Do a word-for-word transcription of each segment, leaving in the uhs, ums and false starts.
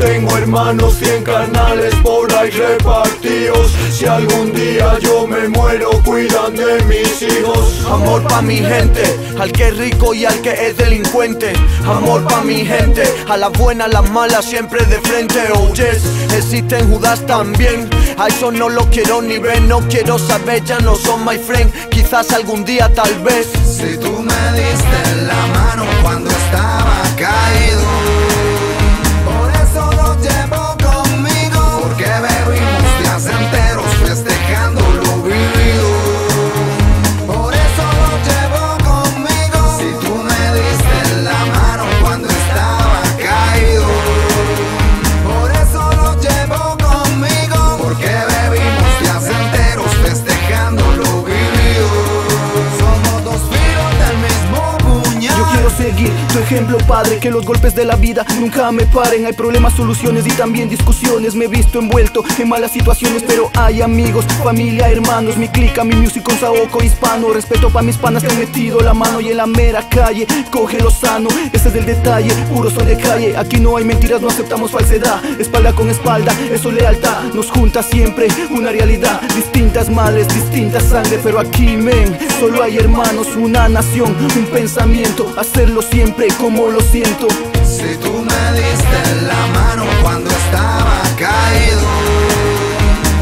Tengo hermanos cien carnales por ahí repartidos. Si algún día yo me muero, cuidan de mis hijos. Amor pa' mi gente, al que es rico y al que es delincuente. Amor pa' mi gente, a las buenas, a las malas, siempre de frente. Oh yes, existen Judas también. A eso no lo quiero ni ver, no quiero saber, ya no son my friend. Quizás algún día, tal vez. Si tú me diste la mano cuando estaba caído, por eso lo llevo conmigo, porque bebimos días enteros festejando lo vivido. Por eso lo llevo conmigo, si tú me diste la mano cuando estaba caído, por eso lo llevo conmigo, porque bebimos días enteros festejando lo vivido. Somos dos filos del mismo puñal. Yo quiero seguir tu ejemplo, padre, que los golpes de la vida nunca me paren. Hay problemas, soluciones y también discusiones. Me he visto envuelto en malas situaciones, pero hay amigos, familia, hermanos. Mi clica, mi music con saoco hispano. Respeto pa' mis panas, te he metido la mano. Y en la mera calle, coge lo sano. Ese es el detalle, puro son de calle. Aquí no hay mentiras, no aceptamos falsedad. Espalda con espalda, eso es lealtad. Nos junta siempre una realidad. Distintas males, distintas sangre, pero aquí, men, solo hay hermanos. Una nación, un pensamiento, hacerlo siempre como lo siento. Si tú me diste la mano cuando estaba caído,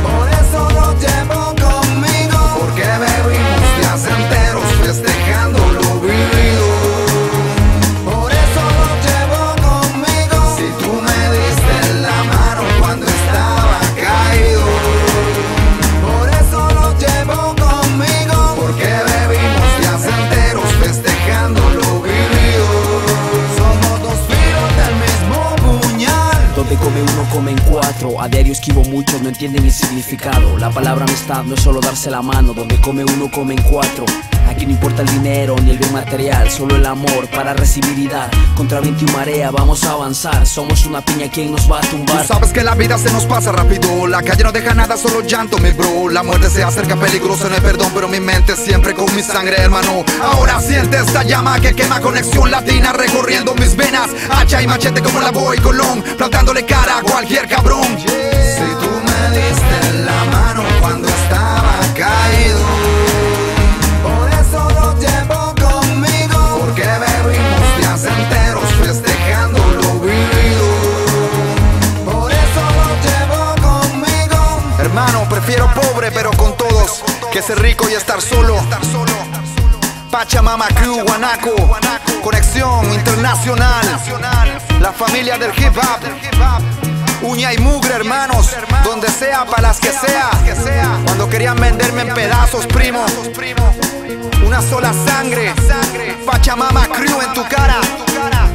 por eso lo llevo conmigo, porque bebimos días enteros festejando lo vivido. Por eso lo llevo conmigo, si tú me diste la mano cuando estaba caído, por eso lo llevo conmigo, porque bebimos días enteros festejando lo vivido. Donde come uno, comen cuatro. A diario esquivo muchos, no entienden el significado. La palabra amistad no es solo darse la mano. Donde come uno, comen cuatro. Aquí no importa el dinero ni el bien material, solo el amor para recibir y dar. Contra viento y marea vamos a avanzar. Somos una piña, ¿quién nos va a tumbar? Tú sabes que la vida se nos pasa rápido. La calle no deja nada, solo llanto, mi bro. La muerte se acerca peligrosa en el perdón, pero mi mente siempre con mi sangre, hermano. Ahora siente esta llama que quema, conexión latina recorriendo mis venas. Hacha y machete como la Boy Colón, plantándole cara a cualquier cabrón. Yeah. Si tú me diste la mano cuando estaba caído, prefiero pobre pero con todos que ser rico y estar solo. Pachamama Crew, Guanaco, conexión internacional. La familia del hip hop, uña y mugre, hermanos, donde sea, para las que sea. Cuando querían venderme en pedazos, primo, una sola sangre. Pachamama Crew en tu cara.